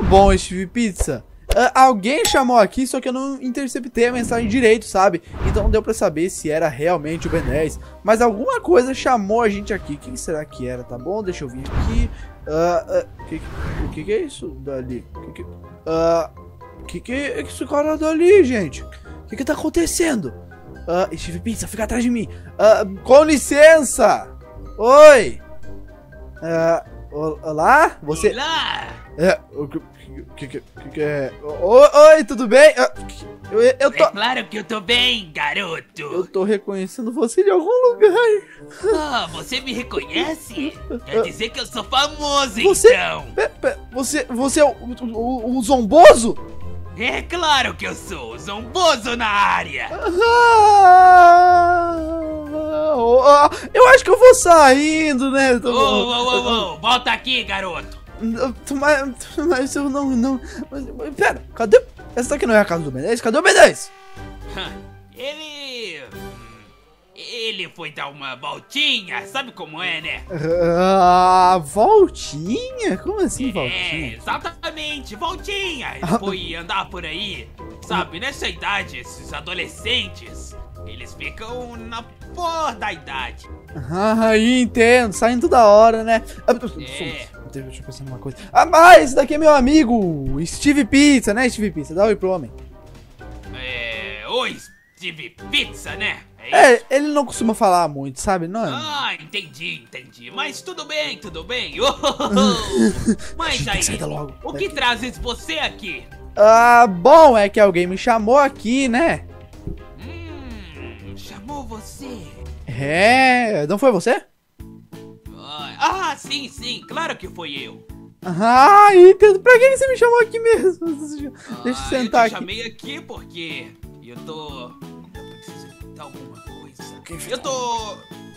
Tá bom, Steve Pizza. Alguém chamou aqui, só que eu não interceptei a mensagem direito, sabe? Então não deu pra saber se era realmente o Ben 10. Mas alguma coisa chamou a gente aqui. Quem será que era? Tá bom, deixa eu vir aqui. O que é isso dali? O que é esse cara dali, gente? O que tá acontecendo? Steve Pizza, fica atrás de mim. Com licença. Oi. Olá, você... Olá. O que é? Oi, tudo bem? Eu tô... É claro que eu tô bem, garoto. Eu tô reconhecendo você de algum lugar. Ah, você me reconhece? Quer dizer que eu sou famoso, você... então. Você é o Zombozo? É claro que eu sou o Zombozo na área. Eu acho que eu vou saindo, né? Volta aqui, garoto. Mas eu não... Mas, pera, cadê... Essa daqui não é a casa do Ben 10? Cadê o Ben 10? Ele foi dar uma voltinha, sabe como é, né? Voltinha? Como assim, voltinha? É, exatamente, voltinha. Ele foi andar por aí, sabe? Nessa idade, esses adolescentes, eles ficam na porra da idade. Entendo, saindo da hora, né? É... Deixa eu pensar numa coisa. Esse daqui é meu amigo, Steve Pizza, né, Steve Pizza? Dá oi pro homem. Oi, Steve Pizza, né? É, ele não costuma falar muito, sabe? Não é... entendi. Mas tudo bem. Mas aí, o que trazes você aqui? Bom, é que alguém me chamou aqui, né? Chamou você? É, não foi você? Sim, claro que foi eu. Entendo. Pra que você me chamou aqui mesmo? Deixa eu sentar aqui. Eu te chamei aqui porque eu preciso inventar alguma coisa.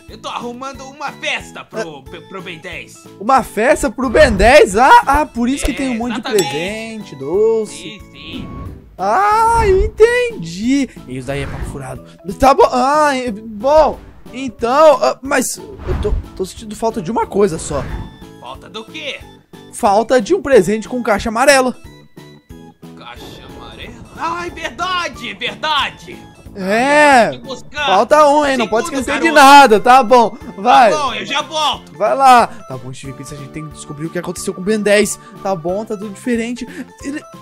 Eu tô arrumando uma festa pro Ben 10. Uma festa pro Ben 10? Por isso que tem um monte de presente, doce. Sim. Entendi. Isso daí é papo furado. Tá bom. Bom. Então, mas eu tô sentindo falta de uma coisa só. Falta do quê? Falta de um presente com caixa amarela. Caixa amarela? Verdade! É, falta um, hein? Não pode esquecer de nada, tá bom? Vai. Tá bom, eu já volto. Vai lá. Tá bom, Steve Pizza, a gente tem que descobrir o que aconteceu com o Ben 10. Tá bom, tá tudo diferente.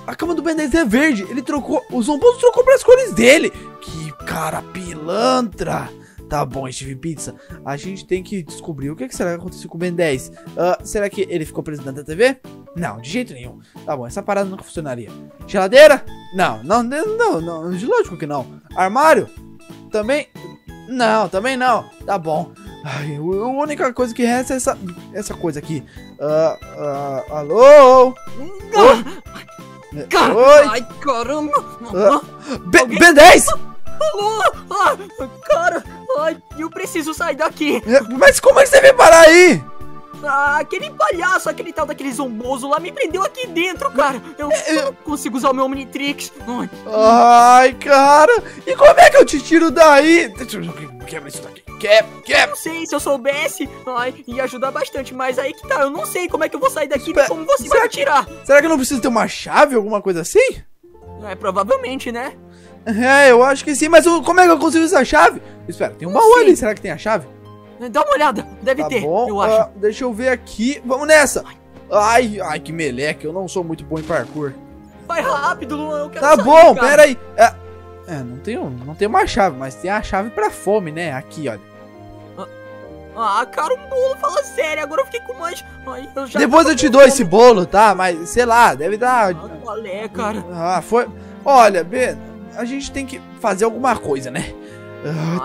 A cama do Ben 10 é verde. Ele trocou, o Zombozo trocou pras cores dele. Que cara pilantra. Tá bom, Steve Pizza. A gente tem que descobrir o que, será que aconteceu com o Ben 10. Será que ele ficou preso dentro da TV? Não, de jeito nenhum. Tá bom, essa parada nunca funcionaria. Geladeira? Não. Lógico que não. Armário? Também? Não. Tá bom. Ai, a única coisa que resta é essa coisa aqui. Alô? Oi? Ai, caramba. Ben 10? Cara, eu preciso sair daqui. Mas como é que você veio parar aí? Aquele palhaço, aquele tal daquele Zombozo lá me prendeu aqui dentro, cara. Eu não consigo usar o meu Omnitrix. Ai, cara. E como é que eu te tiro daí? Quebra isso daqui. Quebra. Não sei, se eu soubesse, ia ajudar bastante. Mas aí que tá, eu não sei como é que eu vou sair daqui. Nem como você vai me tirar. Será que eu não preciso ter uma chave, alguma coisa assim? Provavelmente, né? Eu acho que sim, mas como é que eu consigo essa chave? Espera, tem um baú ali, será que tem a chave? Dá uma olhada, deve ter, eu acho. Deixa eu ver aqui, vamos nessa. Ai, que meleque, eu não sou muito bom em parkour. Vai rápido, Luan, eu quero sair. Tá bom, pera aí. Não tem uma chave, mas tem a chave pra fome, né? Aqui, olha. Cara, um bolo, fala sério, agora eu fiquei com mais... Depois eu te dou esse bolo, tá? Mas, sei lá, deve dar... Qual é, cara? Foi... Olha, Ben... A gente tem que fazer alguma coisa, né?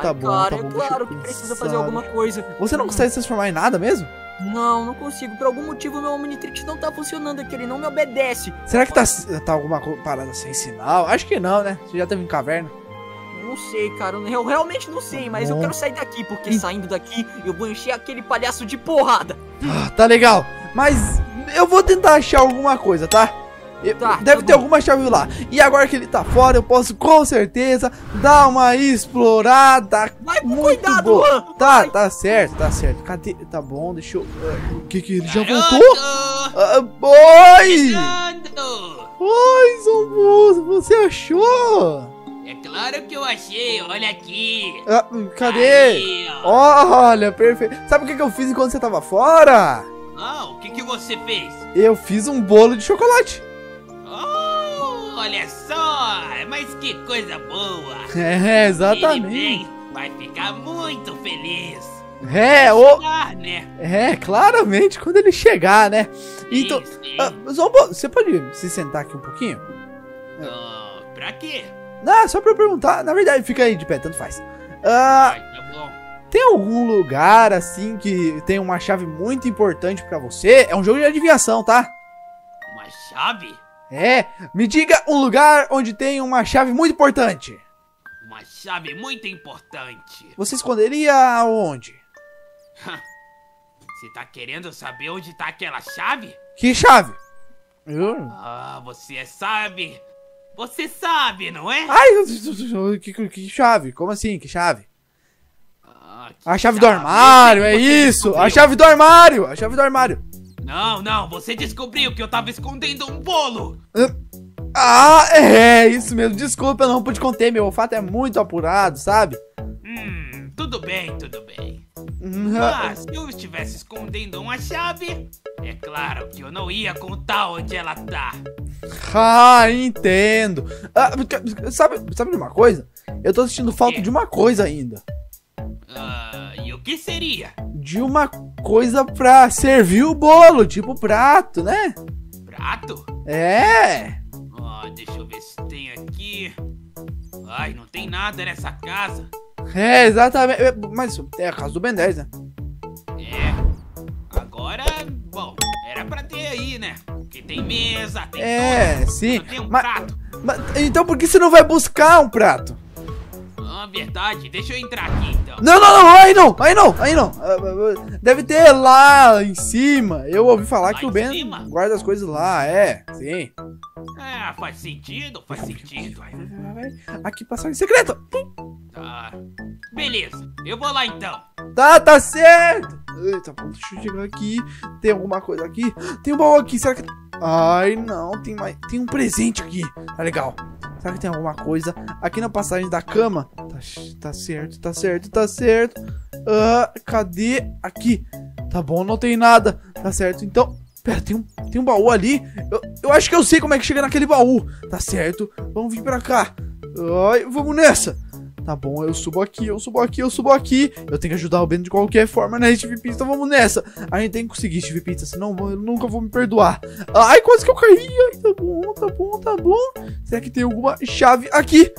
Tá bom, cara, tá bom, é claro que precisa fazer alguma coisa. Você não consegue se transformar em nada mesmo? Não consigo. Por algum motivo, meu Omnitrix não tá funcionando aqui. Ele não me obedece. Será que tá alguma parada sem sinal? Acho que não, né? Você já teve em caverna? Não sei, cara. Eu realmente não sei, mas eu quero sair daqui. Porque saindo daqui, eu vou encher aquele palhaço de porrada. Tá legal. Mas eu vou tentar achar alguma coisa, tá? Deve ter alguma chave lá. E agora que ele tá fora, eu posso com certeza dar uma explorada. Vai com cuidado, Luan. Tá certo. Cadê? Tá bom, deixa eu... ele já voltou? Oi! achou? É claro que eu achei, olha aqui. Ah, cadê? Aí, olha, perfeito. Sabe o que eu fiz enquanto você tava fora? Não, o que que você fez? Eu fiz um bolo de chocolate. Oh, olha só, mas que coisa boa. É, exatamente. Ele vai ficar muito feliz. É, né? É, claramente, quando ele chegar, né? Sim, então, sim. Zombo, você pode se sentar aqui um pouquinho? Pra quê? Não, só pra eu perguntar. Na verdade, fica aí de pé, tanto faz. Tá bom. Tem algum lugar, assim, que tem uma chave muito importante pra você? É um jogo de adivinhação, tá? Uma chave? É, me diga um lugar onde tem uma chave muito importante. Uma chave muito importante. Você esconderia aonde? Você tá querendo saber onde tá aquela chave? Que chave? Ah, você sabe... Você sabe, não é? Ai, que chave? Como assim? Que chave? Ah, que a chave do armário, é isso! Descobriu. A chave do armário! A chave do armário! Não, não, você descobriu que eu tava escondendo um bolo! Ah, é isso mesmo, desculpa, eu não pude conter, meu olfato é muito apurado, sabe? Tudo bem, tudo bem. Mas se eu estivesse escondendo uma chave, é claro que eu não ia contar onde ela tá. Ah, entendo. Sabe de uma coisa? Eu tô sentindo falta de uma coisa ainda. E o que seria? De uma coisa pra servir o bolo, tipo prato, né? Prato? É. Deixa eu ver se tem aqui. Ai, não tem nada nessa casa. É, exatamente. Mas é a casa do Ben 10, né? É. Agora, bom, era pra ter aí, né? Porque tem mesa, tem tudo. Sim. Tem um prato. Então por que você não vai buscar um prato? Ah, verdade. Deixa eu entrar aqui, então. Não, não, não. Aí não, aí não, aí não. Deve ter lá em cima. Eu ouvi falar que o Ben guarda as coisas lá, é. Sim. É, faz sentido, faz sentido. Aqui, passagem secreta. Tá. Beleza, eu vou lá então. Tá certo. Eita, deixa eu chegar aqui. Tem alguma coisa aqui? Tem um baú aqui, será que... Ai, não, tem mais. Tem um presente aqui, tá legal. Será que tem alguma coisa? Aqui na passagem da cama. Tá certo, tá certo, tá certo. Cadê? Aqui. Tá bom, não tem nada. Tá certo, então... Pera, tem um baú ali. Eu acho que eu sei como é que chega naquele baú. Tá certo, vamos vir pra cá. Ai, vamos nessa. Tá bom, eu subo aqui, eu subo aqui, eu subo aqui. Eu tenho que ajudar o Ben de qualquer forma, né, Steve Pizza? Então vamos nessa. A gente tem que conseguir, Steve Pizza, senão eu nunca vou me perdoar. Ai, quase que eu caí. Ai, tá bom, tá bom, tá bom. Será que tem alguma chave aqui?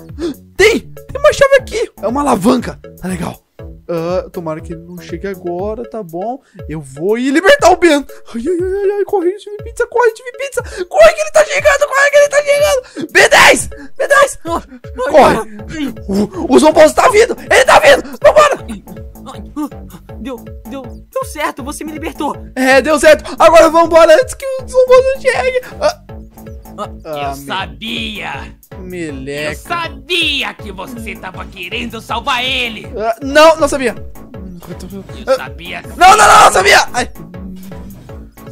Tem uma chave aqui. É uma alavanca, tá legal. Tomara que ele não chegue agora, tá bom? Eu vou ir libertar o Ben. Ai, ai, ai, ai, corre, Steve Pizza, corre, Steve Pizza. Corre que ele tá chegando, corre que ele tá chegando. B10, B10. Corre. O Zombozo tá vindo, ele tá vindo. Vambora. Deu certo, você me libertou. É, deu certo. Agora vambora antes que o Zombozo chegue. Eu sabia. Meleca. Eu sabia que você tava querendo salvar ele. Não, não sabia. Eu sabia. Não sabia. Ai.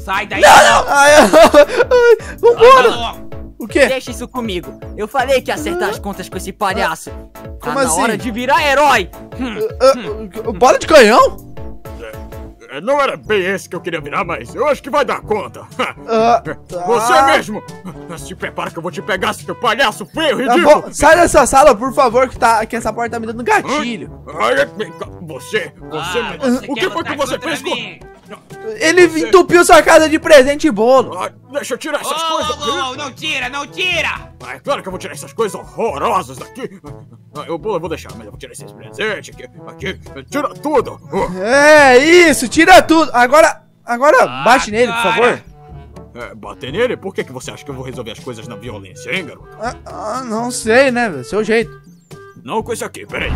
Sai daí. Não. Ai, vambora. O quê? Deixa isso comigo. Eu falei que ia acertar as contas com esse palhaço. Tá na hora de virar herói. Bola de canhão? Não era bem esse que eu queria virar, mas eu acho que vai dar conta. Você mesmo! Se prepara que eu vou te pegar, seu palhaço feio, ridículo! Bom, sai dessa sala, por favor, que essa porta tá me dando gatilho. Você o que foi que você fez com... Ele entupiu sua casa de presente e bolo. Deixa eu tirar essas coisas. Não tira, não tira! É claro que eu vou tirar essas coisas horrorosas daqui. O bolo eu vou deixar, mas eu vou tirar esses presentes aqui. Tira tudo. É isso, tira tudo. Agora bate nele, por favor. Bater nele? Por que você acha que eu vou resolver as coisas na violência, hein, garoto? Não sei, né, velho? Seu jeito. Não com isso aqui, peraí.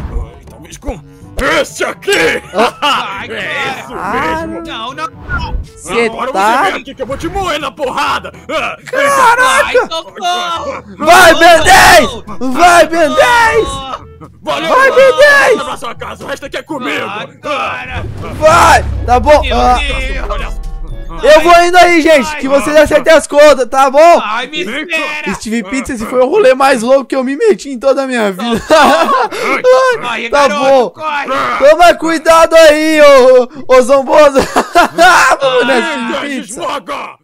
Talvez com esse aqui. É isso mesmo. Não. Agora você vem aqui que eu vou te moer na porrada. Caraca. Vai, Ben 10. Vai, Ben 10. Valeu, vai, Ben 10! Pra sua casa, o resto aqui é comigo! Vai! Tá bom! Eu vou indo aí, gente, que vocês acertem as contas, tá bom? Ai, me espera. Steve Pizza, esse foi o rolê mais louco que eu me meti em toda a minha vida. Ai, tá bom. Toma cuidado aí, ô Zombozo. Vamos nessa, Steve Pizza.